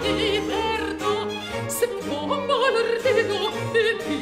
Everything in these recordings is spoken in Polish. Libertà, se può amare te,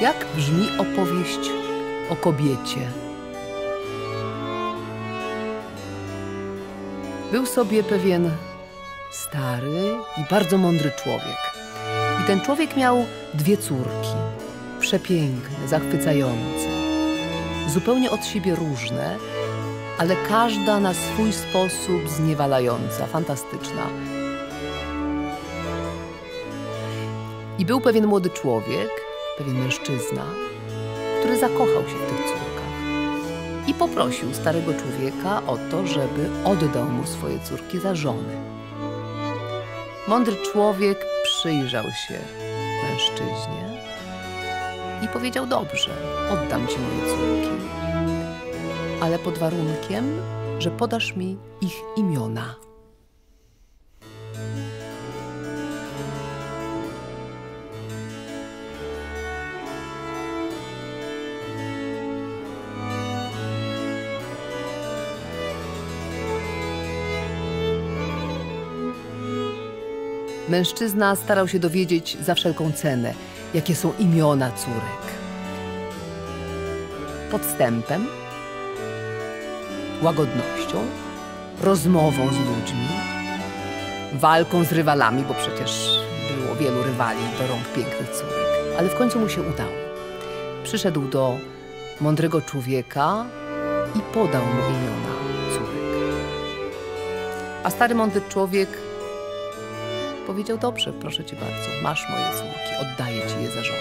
Jak brzmi opowieść o kobiecie? Był sobie pewien stary i bardzo mądry człowiek. I ten człowiek miał dwie córki, przepiękne, zachwycające, zupełnie od siebie różne, ale każda na swój sposób zniewalająca, fantastyczna. I był pewien młody człowiek, pewien mężczyzna, który zakochał się w tych córkach i poprosił starego człowieka o to, żeby oddał mu swoje córki za żony. Mądry człowiek przyjrzał się mężczyźnie i powiedział: dobrze, oddam ci moje córki, ale pod warunkiem, że podasz mi ich imiona. Mężczyzna starał się dowiedzieć za wszelką cenę, jakie są imiona córek. Podstępem, łagodnością, rozmową z ludźmi, walką z rywalami, bo przecież było wielu rywali do rąk pięknych córek. Ale w końcu mu się udało. Przyszedł do mądrego człowieka i podał mu imiona córek. A stary mądry człowiek powiedział: dobrze, proszę cię bardzo, masz moje córki, oddaję ci je za żonę.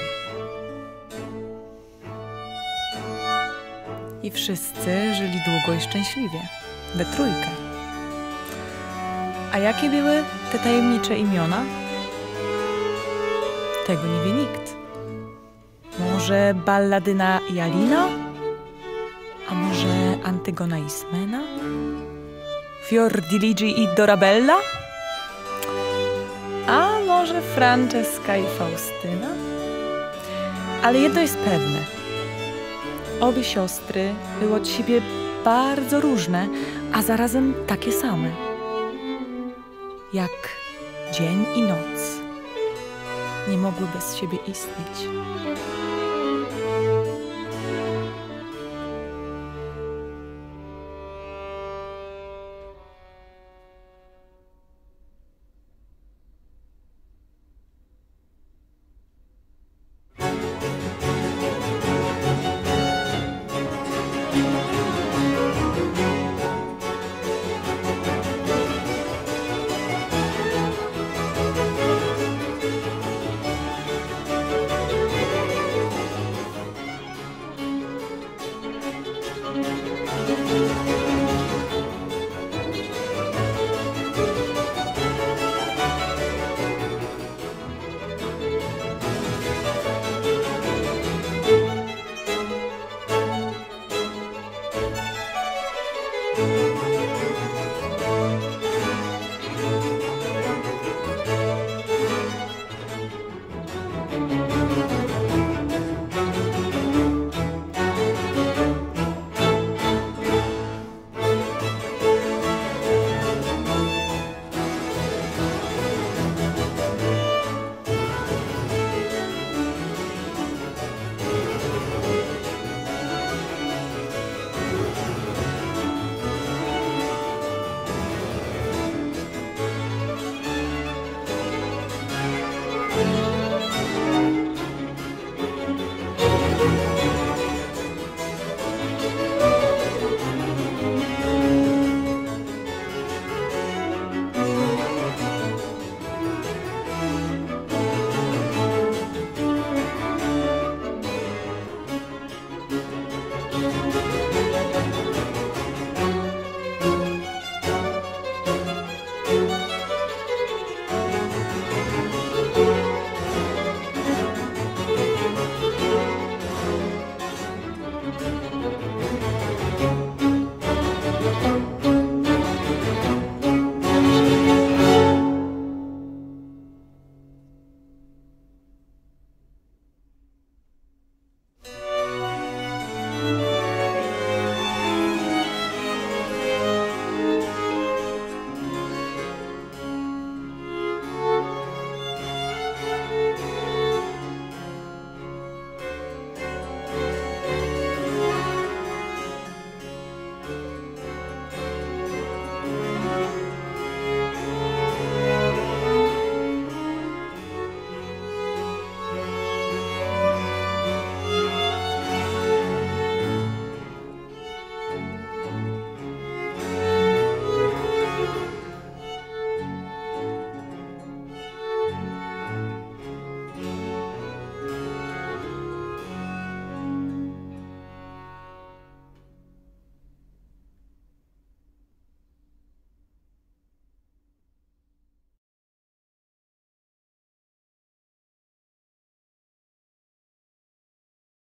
I wszyscy żyli długo i szczęśliwie, we trójkę. A jakie były te tajemnicze imiona? Tego nie wie nikt. Może Balladyna Jalina? A może Antygona Ismena? Fiordiligi i Dorabella? A może Francesca i Faustyna? Ale jedno jest pewne. Obie siostry były od siebie bardzo różne, a zarazem takie same. Jak dzień i noc. Nie mogły bez siebie istnieć.